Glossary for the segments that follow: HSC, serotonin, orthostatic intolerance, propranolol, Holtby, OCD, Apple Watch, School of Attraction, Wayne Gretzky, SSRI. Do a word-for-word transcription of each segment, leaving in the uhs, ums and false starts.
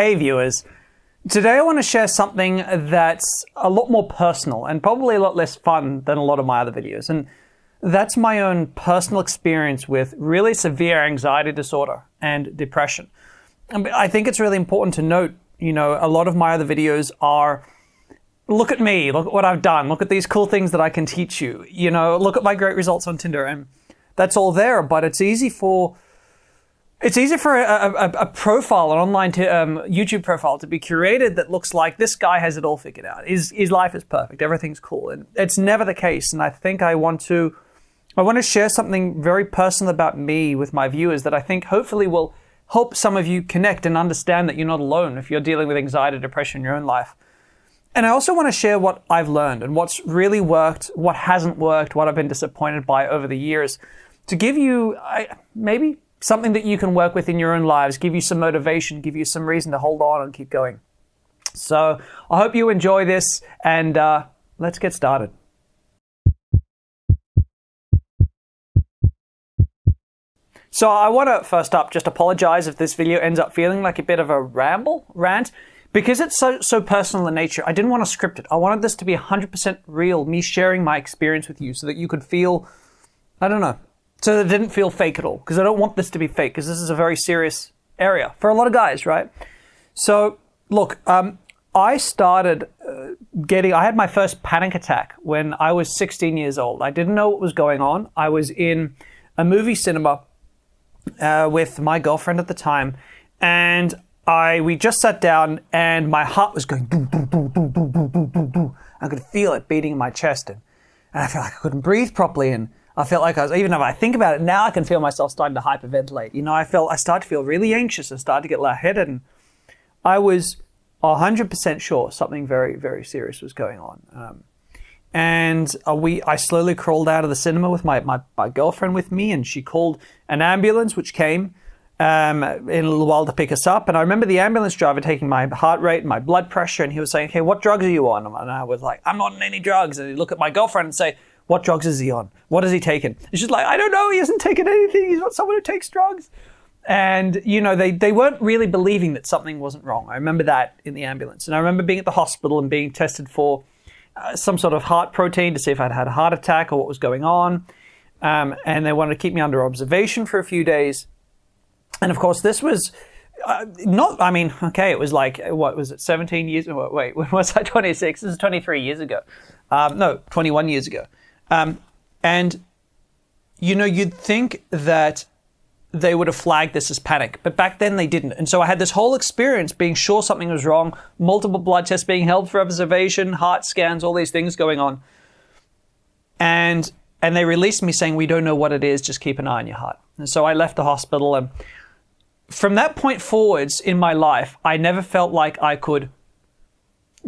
Hey viewers, today I want to share something that's a lot more personal and probably a lot less fun than a lot of my other videos, and that's my own personal experience with really severe anxiety disorder and depression. And I think it's really important to note, you know, a lot of my other videos are, look at me, look at what I've done, look at these cool things that I can teach you, you know, look at my great results on Tinder, and that's all there, but it's easy for It's easy for a, a, a profile, an online t um, YouTube profile to be curated that looks like this guy has it all figured out. His, his life is perfect. Everything's cool. And it's never the case. And I think I want to, I want to share something very personal about me with my viewers that I think hopefully will help some of you connect and understand that you're not alone if you're dealing with anxiety, depression in your own life. And I also want to share what I've learned and what's really worked, what hasn't worked, what I've been disappointed by over the years to give you I, maybe... something that you can work with in your own lives, give you some motivation, give you some reason to hold on and keep going. So I hope you enjoy this, and uh, let's get started. So I want to first up just apologize if this video ends up feeling like a bit of a ramble, rant, because it's so, so personal in nature. I didn't want to script it. I wanted this to be one hundred percent real, me sharing my experience with you so that you could feel, I don't know, so that it didn't feel fake at all, because I don't want this to be fake, because this is a very serious area for a lot of guys, right? So look, um, I started uh, getting, I had my first panic attack when I was sixteen years old. I didn't know what was going on. I was in a movie cinema uh, with my girlfriend at the time, and I we just sat down, and my heart was going boom, boom, boom, boom, boom, boom, boom, boom, boom. I could feel it beating in my chest, and, and I felt like I couldn't breathe properly, and I felt like I was, even if I think about it now, I can feel myself starting to hyperventilate. You know, I felt, I started to feel really anxious and started to get lightheaded, and I was one hundred percent sure something very, very serious was going on. Um, and uh, we, I slowly crawled out of the cinema with my, my, my girlfriend with me, and she called an ambulance, which came um, in a little while to pick us up. And I remember the ambulance driver taking my heart rate and my blood pressure, and he was saying, "Hey, what drugs are you on?" And I was like, "I'm not on any drugs." And he'd look at my girlfriend and say, "What drugs is he on? What has he taken?" It's just like, "I don't know. He hasn't taken anything. He's not someone who takes drugs." And, you know, they, they weren't really believing that something wasn't wrong. I remember that in the ambulance. And I remember being at the hospital and being tested for uh, some sort of heart protein to see if I'd had a heart attack or what was going on. Um, and they wanted to keep me under observation for a few days. And, of course, this was uh, not, I mean, okay, it was like, what was it, seventeen years? Wait, when was I twenty-six? This is twenty-three years ago. Um, no, twenty-one years ago. Um, and, you know, you'd think that they would have flagged this as panic, but back then they didn't. And so I had this whole experience being sure something was wrong, multiple blood tests being held for observation, heart scans, all these things going on. And, and they released me saying, "We don't know what it is, just keep an eye on your heart." And so I left the hospital, and from that point forwards in my life, I never felt like I could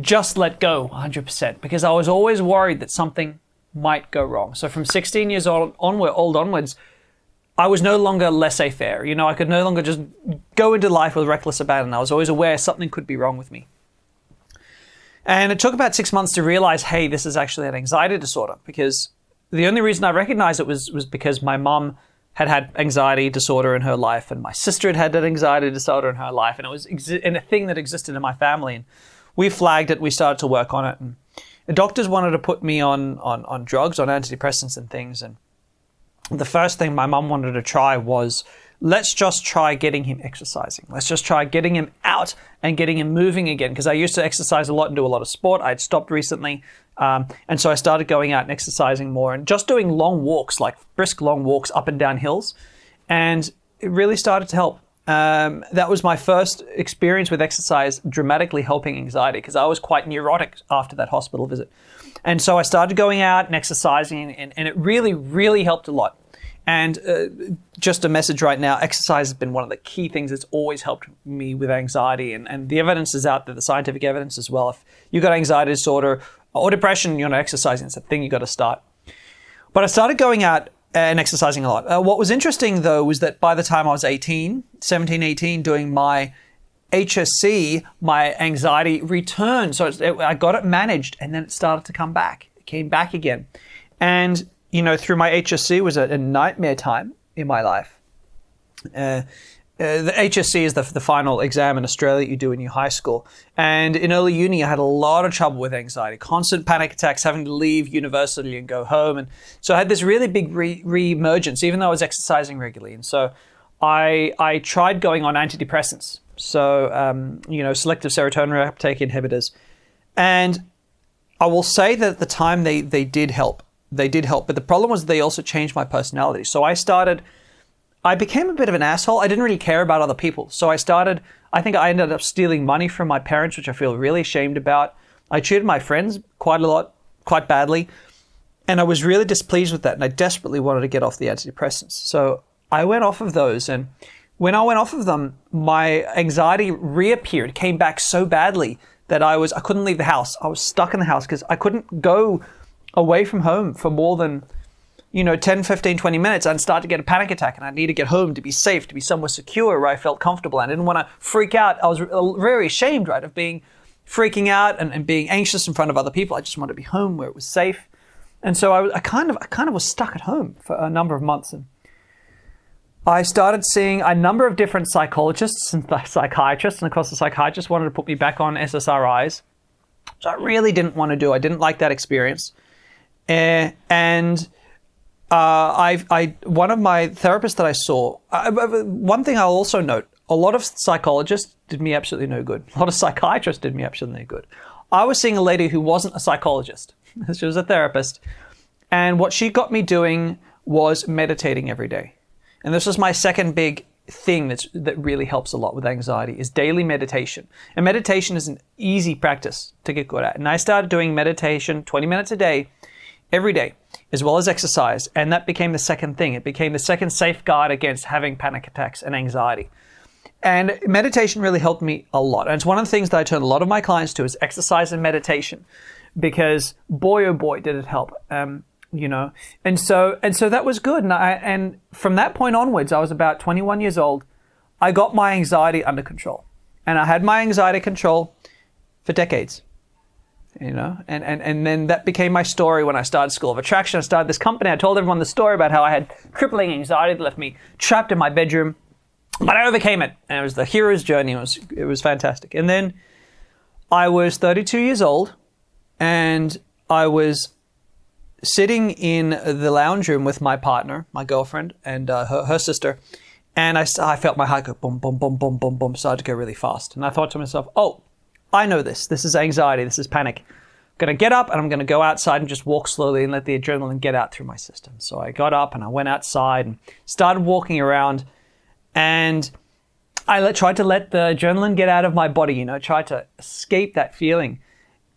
just let go one hundred percent, because I was always worried that something might go wrong. So from sixteen years old onward, old onwards, I was no longer laissez-faire. You know, I could no longer just go into life with reckless abandon. I was always aware something could be wrong with me. And it took about six months to realize, hey, this is actually an anxiety disorder, because the only reason I recognized it was, was because my mom had had anxiety disorder in her life, and my sister had had that anxiety disorder in her life, and it was exi and a thing that existed in my family. And we flagged it, we started to work on it, and the doctors wanted to put me on, on, on drugs, on antidepressants and things. And the first thing my mum wanted to try was, let's just try getting him exercising. Let's just try getting him out and getting him moving again. Because I used to exercise a lot and do a lot of sport. I'd stopped recently. Um, and so I started going out and exercising more and just doing long walks, like brisk long walks up and down hills. And it really started to help. Um, that was my first experience with exercise dramatically helping anxiety, because I was quite neurotic after that hospital visit. And so I started going out and exercising, and, and it really, really helped a lot. And uh, just a message right now, exercise has been one of the key things that's always helped me with anxiety. And, and the evidence is out there, the scientific evidence as well. If you've got anxiety disorder or depression, you're not exercising, it's a thing you've got to start. But I started going out and exercising a lot. Uh, what was interesting, though, was that by the time I was eighteen, seventeen, eighteen, doing my H S C, my anxiety returned. So it, it, I got it managed, and then it started to come back. It came back again. And, you know, through my H S C was a, a nightmare time in my life. Uh, Uh, the H S C is the, the final exam in Australia that you do in your high school. And in early uni, I had a lot of trouble with anxiety, constant panic attacks, having to leave university and go home. And so I had this really big re re-emergence, even though I was exercising regularly. And so I, I tried going on antidepressants. So, um, you know, selective serotonin uptake inhibitors. And I will say that at the time they, they did help. They did help. But the problem was they also changed my personality. So I started... I became a bit of an asshole. I didn't really care about other people. So I started, I think I ended up stealing money from my parents, which I feel really ashamed about. I cheated my friends quite a lot, quite badly. And I was really displeased with that. And I desperately wanted to get off the antidepressants. So I went off of those. And when I went off of them, my anxiety reappeared, came back so badly that I was, I couldn't leave the house. I was stuck in the house because I couldn't go away from home for more than, you know, ten, fifteen, twenty minutes, I'd start to get a panic attack and I need to get home to be safe, to be somewhere secure where I felt comfortable. I didn't want to freak out. I was very ashamed, right, of being freaking out and, and being anxious in front of other people. I just wanted to be home where it was safe. And so I, I, kind of, I kind of was stuck at home for a number of months. And I started seeing a number of different psychologists and psychiatrists. And of course, the psychiatrist wanted to put me back on S S R Is, which I really didn't want to do. I didn't like that experience. Uh, and... Uh, I, I, one of my therapists that I saw, I, one thing I'll also note, a lot of psychologists did me absolutely no good. A lot of psychiatrists did me absolutely no good. I was seeing a lady who wasn't a psychologist. She was a therapist. And what she got me doing was meditating every day. And this was my second big thing that's, that really helps a lot with anxiety is daily meditation. And meditation is an easy practice to get good at. And I started doing meditation twenty minutes a day, every day, as well as exercise. And that became the second thing. It became the second safeguard against having panic attacks and anxiety. And meditation really helped me a lot. And it's one of the things that I turn a lot of my clients to is exercise and meditation, because boy, oh boy, did it help, um, you know? And so, and so that was good. And I, and from that point onwards, I was about twenty-one years old. I got my anxiety under control, and I had my anxiety control for decades. You know, and, and, and then that became my story when I started School of Attraction. I started this company. I told everyone the story about how I had crippling anxiety that left me trapped in my bedroom, but I overcame it. And it was the hero's journey. It was, it was fantastic. And then I was thirty-two years old, and I was sitting in the lounge room with my partner, my girlfriend, and uh, her, her sister. And I, I felt my heart go boom, boom, boom, boom, boom, boom, started to go really fast. And I thought to myself, oh, I know this. This is anxiety. This is panic. I'm going to get up and I'm going to go outside and just walk slowly and let the adrenaline get out through my system. So I got up and I went outside and started walking around, and I let, tried to let the adrenaline get out of my body, you know, tried to escape that feeling.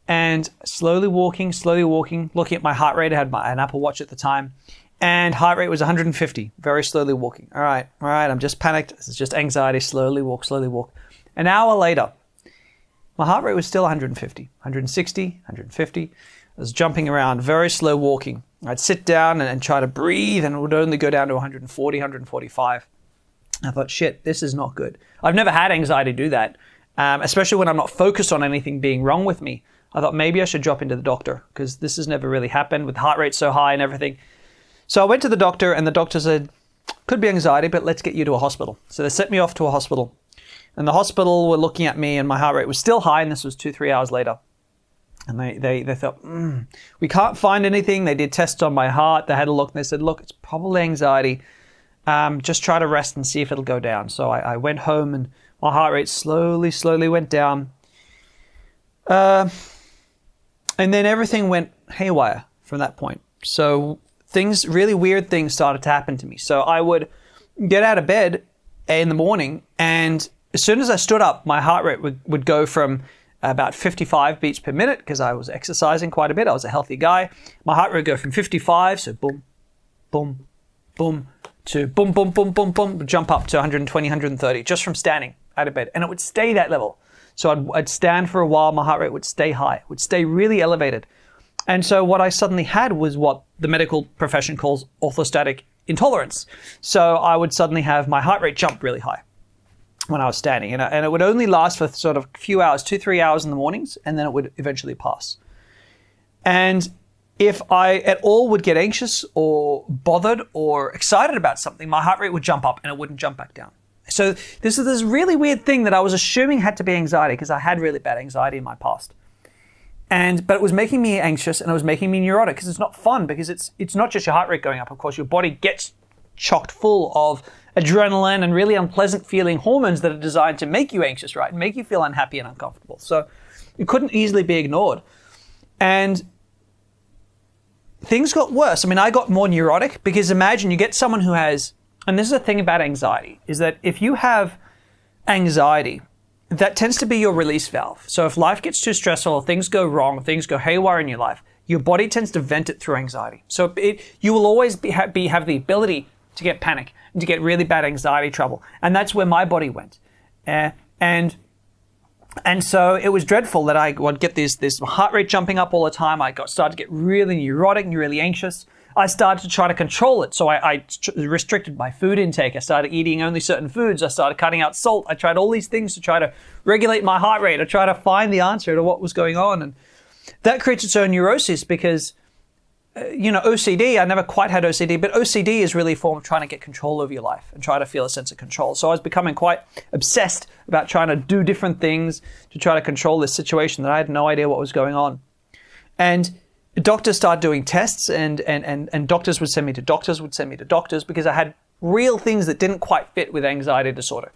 And slowly walking, slowly walking, looking at my heart rate. I had my, an Apple Watch at the time, and heart rate was one hundred fifty, very slowly walking. All right, all right, I'm just panicked. This is just anxiety. Slowly walk, slowly walk. An hour later, my heart rate was still one hundred fifty, one hundred sixty, one hundred fifty. I was jumping around, very slow walking. I'd sit down and, and try to breathe, and it would only go down to one forty, one forty-five. I thought, shit, this is not good. I've never had anxiety do that, um, especially when I'm not focused on anything being wrong with me. I thought maybe I should drop into the doctor, because this has never really happened with heart rate so high and everything. So I went to the doctor, and the doctor said, could be anxiety, but let's get you to a hospital. So they sent me off to a hospital. And the hospital were looking at me, and my heart rate was still high, and this was two, three hours later. And they, they, they thought, mm, we can't find anything. They did tests on my heart. They had a look, and they said, look, it's probably anxiety. Um, just try to rest and see if it'll go down. So I, I went home, and my heart rate slowly, slowly went down. Uh, and then everything went haywire from that point. So things, really weird things started to happen to me. So I would get out of bed in the morning, and as soon as I stood up, my heart rate would, would go from about fifty-five beats per minute, because I was exercising quite a bit. I was a healthy guy. My heart rate would go from fifty-five, so boom, boom, boom, to boom, boom, boom, boom, boom, jump up to one twenty, one thirty, just from standing out of bed. And it would stay that level. So I'd, I'd stand for a while. My heart rate would stay high. It would stay really elevated. And so what I suddenly had was what the medical profession calls orthostatic intolerance. So I would suddenly have my heart rate jump really high when I was standing, and, I, and it would only last for sort of a few hours, two, three hours in the mornings, and then it would eventually pass. And if I at all would get anxious or bothered or excited about something, my heart rate would jump up and it wouldn't jump back down. So this is this really weird thing that I was assuming had to be anxiety because I had really bad anxiety in my past. And, but it was making me anxious and it was making me neurotic because it's not fun, because it's, it's not just your heart rate going up. Of course, your body gets chocked full of adrenaline and really unpleasant feeling hormones that are designed to make you anxious, right? And make you feel unhappy and uncomfortable. So it couldn't easily be ignored. And things got worse. I mean, I got more neurotic because imagine you get someone who has, and this is the thing about anxiety, is that if you have anxiety, that tends to be your release valve. So if life gets too stressful, things go wrong, things go haywire in your life, your body tends to vent it through anxiety. So it, you will always be, ha be have the ability to get panic and to get really bad anxiety trouble. And that's where my body went. Uh, and and so it was dreadful that I would get this, this heart rate jumping up all the time. I got started to get really neurotic and really anxious. I started to try to control it. So I, I restricted my food intake. I started eating only certain foods. I started cutting out salt. I tried all these things to try to regulate my heart rate. I tried to find the answer to what was going on. And that creates its own neurosis because, uh, you know, O C D, I never quite had O C D, but O C D is really a form of trying to get control over your life and try to feel a sense of control. So I was becoming quite obsessed about trying to do different things to try to control this situation that I had no idea what was going on. And doctors started doing tests, and, and, and, and doctors would send me to doctors, would send me to doctors because I had real things that didn't quite fit with anxiety disorder.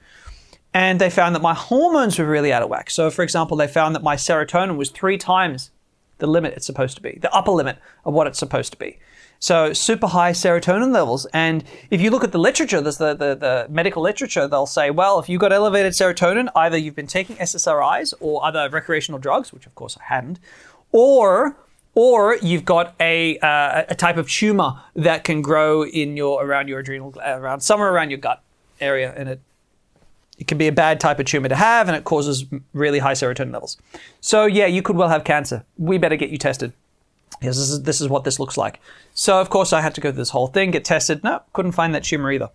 And they found that my hormones were really out of whack. So for example, they found that my serotonin was three times the limit it's supposed to be, the upper limit of what it's supposed to be. So super high serotonin levels. And if you look at the literature, there's the, the, the medical literature, they'll say, well, if you've got elevated serotonin, either you've been taking S S R Is or other recreational drugs, which of course I hadn't, or or you've got a, uh, a type of tumor that can grow in your, around your adrenal, around somewhere around your gut area. And it, it can be a bad type of tumor to have, and it causes really high serotonin levels. So yeah, you could well have cancer. We better get you tested. Yes, this is, this is what this looks like. So of course I had to go through this whole thing, get tested. No, couldn't find that tumor either.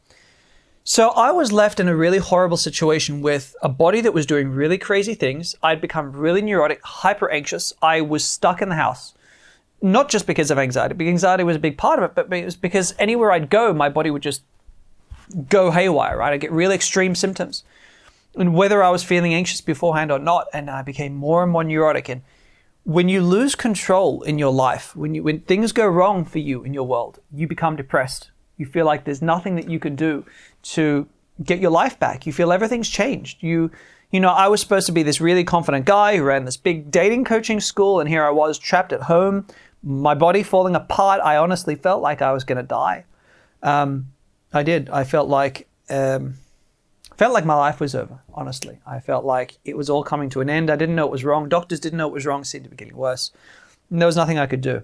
So I was left in a really horrible situation with a body that was doing really crazy things. I'd become really neurotic, hyper anxious. I was stuck in the house. Not just because of anxiety, because anxiety was a big part of it, but it was because anywhere I'd go, my body would just go haywire, right? I'd get really extreme symptoms. And whether I was feeling anxious beforehand or not, and I became more and more neurotic. And when you lose control in your life, when, you, when things go wrong for you in your world, you become depressed. You feel like there's nothing that you can do to get your life back. You feel everything's changed. You You know, I was supposed to be this really confident guy who ran this big dating coaching school, and here I was trapped at home, my body falling apart. I honestly felt like I was going to die. Um, I did. I felt like um, felt like my life was over, honestly. I felt like it was all coming to an end. I didn't know it was wrong. Doctors didn't know it was wrong. It seemed to be getting worse. And there was nothing I could do.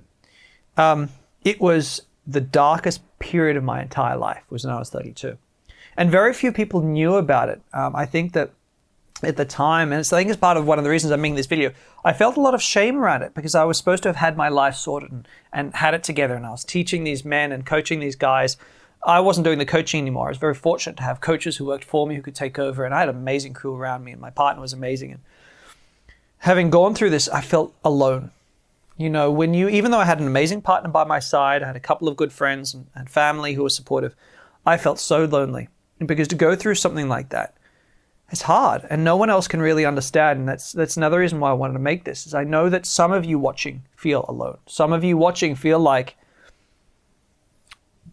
Um, it was the darkest period of my entire life, was when I was thirty-two. And very few people knew about it. Um, I think that at the time, and it's, I think it's part of one of the reasons I'm making this video, I felt a lot of shame around it because I was supposed to have had my life sorted and, and had it together, and I was teaching these men and coaching these guys. I wasn't doing the coaching anymore. I was very fortunate to have coaches who worked for me who could take over, and I had an amazing crew around me, and my partner was amazing. And having gone through this, I felt alone. You know, when you, even though I had an amazing partner by my side, I had a couple of good friends and, and family who were supportive, I felt so lonely. And because to go through something like that, it's hard, and no one else can really understand, and that's that's another reason why I wanted to make this, is I know that some of you watching feel alone. Some of you watching feel like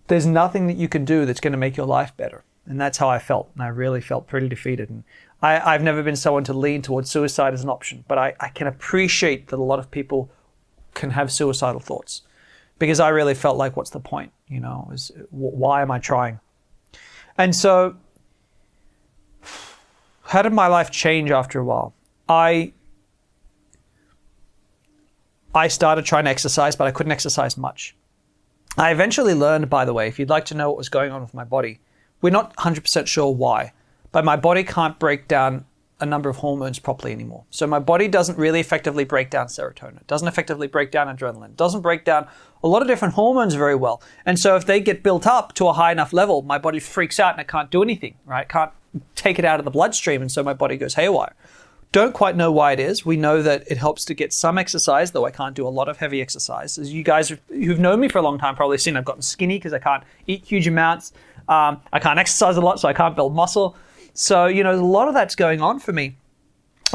there's nothing that you can do that's going to make your life better, and that's how I felt, and I really felt pretty defeated. And I, I've never been someone to lean towards suicide as an option, but I, I can appreciate that a lot of people can have suicidal thoughts, because I really felt like, what's the point? You know, is, why am I trying? And so, how did my life change after a while? I I started trying to exercise, but I couldn't exercise much. I eventually learned, by the way, if you'd like to know what was going on with my body, we're not one hundred percent sure why, but my body can't break down a number of hormones properly anymore. So my body doesn't really effectively break down serotonin. It doesn't effectively break down adrenaline. It doesn't break down a lot of different hormones very well. And so if they get built up to a high enough level, my body freaks out and it can't do anything, right? It can't take it out of the bloodstream, and so my body goes haywire. Don't quite know why it is. We know that it helps to get some exercise, though I can't do a lot of heavy exercise. As you guys who've known me for a long time probably seen, I've gotten skinny because I can't eat huge amounts. Um, I can't exercise a lot, so I can't build muscle. So, you know, a lot of that's going on for me.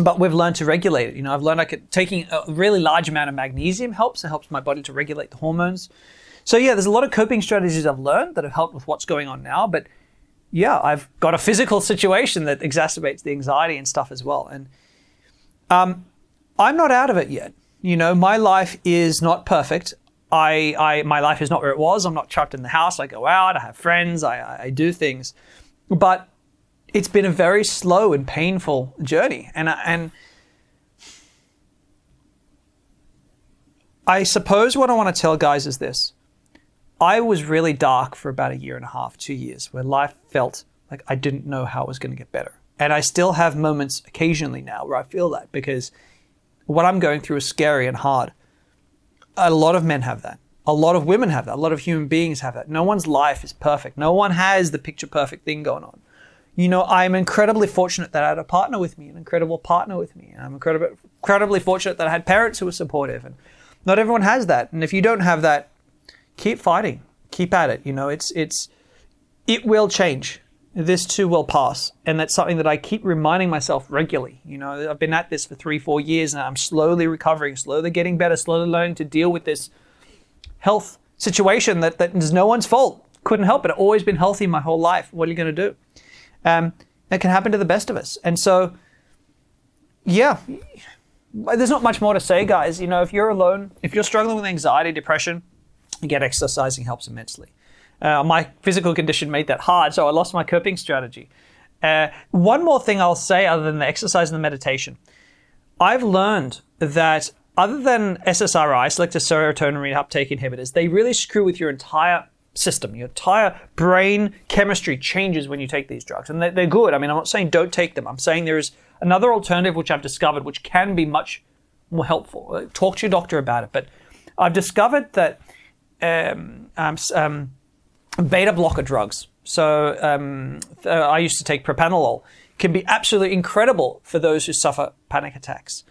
But we've learned to regulate it. You know, I've learned I could, taking a really large amount of magnesium helps. It helps my body to regulate the hormones. So yeah, there's a lot of coping strategies I've learned that have helped with what's going on now. But yeah, I've got a physical situation that exacerbates the anxiety and stuff as well. And um, I'm not out of it yet. You know, my life is not perfect. I, I, my life is not where it was. I'm not trapped in the house. I go out, I have friends, I, I do things. But it's been a very slow and painful journey. And I, and I suppose what I want to tell guys is this. I was really dark for about a year and a half, two years, where life felt like I didn't know how it was going to get better. And I still have moments occasionally now where I feel that, because what I'm going through is scary and hard. A lot of men have that. A lot of women have that. A lot of human beings have that. No one's life is perfect. No one has the picture perfect thing going on. You know, I'm incredibly fortunate that I had a partner with me, an incredible partner with me. And I'm incredibly, incredibly fortunate that I had parents who were supportive. And not everyone has that. And if you don't have that, keep fighting, keep at it. You know, it's, it's, it will change. This too will pass. And that's something that I keep reminding myself regularly. You know, I've been at this for three, four years now. I'm slowly recovering, slowly getting better, slowly learning to deal with this health situation that, that is no one's fault. Couldn't help it. I've always been healthy my whole life. What are you going to do? Um, that can happen to the best of us. And so, yeah, there's not much more to say, guys. You know, if you're alone, if you're struggling with anxiety, depression, get exercising helps immensely. Uh, my physical condition made that hard, so I lost my coping strategy. Uh, one more thing I'll say other than the exercise and the meditation. I've learned that other than S S R I, selective serotonin reuptake inhibitors, they really screw with your entire system. Your entire brain chemistry changes when you take these drugs. And they're, they're good. I mean, I'm not saying don't take them. I'm saying there is another alternative which I've discovered which can be much more helpful. Talk to your doctor about it. But I've discovered that Um, um, um, beta blocker drugs. So um, uh, I used to take propranolol. Can be absolutely incredible for those who suffer panic attacks.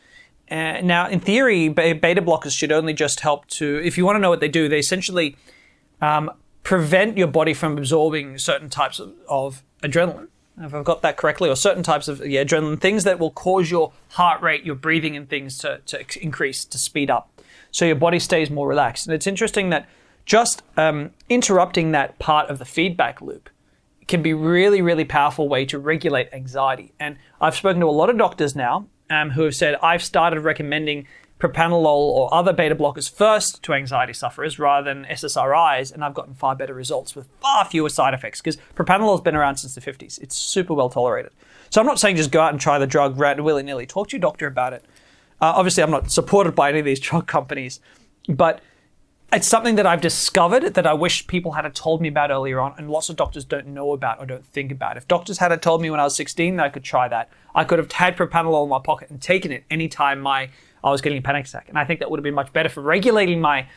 Uh, now, in theory, beta blockers should only just help to, if you want to know what they do, they essentially um, prevent your body from absorbing certain types of, of adrenaline, if I've got that correctly, or certain types of yeah, adrenaline, things that will cause your heart rate, your breathing and things to, to increase, to speed up. So your body stays more relaxed. And it's interesting that just um, interrupting that part of the feedback loop can be really, really powerful way to regulate anxiety. And I've spoken to a lot of doctors now um, who have said, I've started recommending propranolol or other beta blockers first to anxiety sufferers rather than S S R Is, and I've gotten far better results with far fewer side effects, because propranolol has been around since the fifties. It's super well tolerated. So I'm not saying just go out and try the drug willy-nilly. Talk to your doctor about it. Uh, obviously, I'm not supported by any of these drug companies, but it's something that I've discovered that I wish people had told me about earlier on, and lots of doctors don't know about or don't think about. If doctors had told me when I was sixteen that I could try that, I could have had propranolol in my pocket and taken it any time my, I was getting a panic attack. And I think that would have been much better for regulating my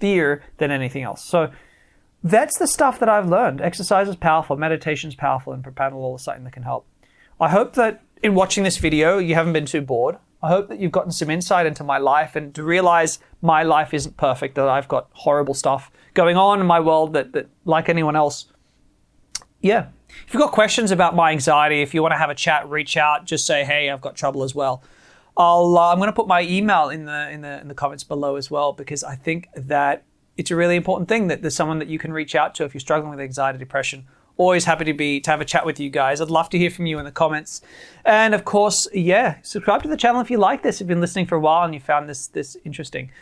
fear than anything else. So that's the stuff that I've learned. Exercise is powerful, meditation is powerful, and propranolol is something that can help. I hope that in watching this video, you haven't been too bored. I hope that you've gotten some insight into my life and to realize my life isn't perfect, that I've got horrible stuff going on in my world that, that like anyone else. Yeah. If you've got questions about my anxiety, if you want to have a chat, reach out, just say, hey, I've got trouble as well. I'll, uh, I'm going to put my email in the, in the in the comments below as well, because I think that it's a really important thing that there's someone that you can reach out to if you're struggling with anxiety, depression. Always happy to be to have a chat with you guys. I'd love to hear from you in the comments. And of course, yeah, subscribe to the channel if you like this. If you've been listening for a while and you found this this interesting.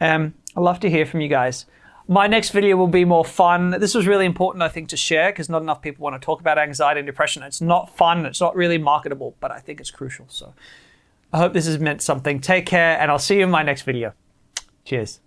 Um, I'd love to hear from you guys. My next video will be more fun. This was really important, I think, to share, because not enough people want to talk about anxiety and depression. It's not fun. It's not really marketable, but I think it's crucial. So I hope this has meant something. Take care, and I'll see you in my next video. Cheers.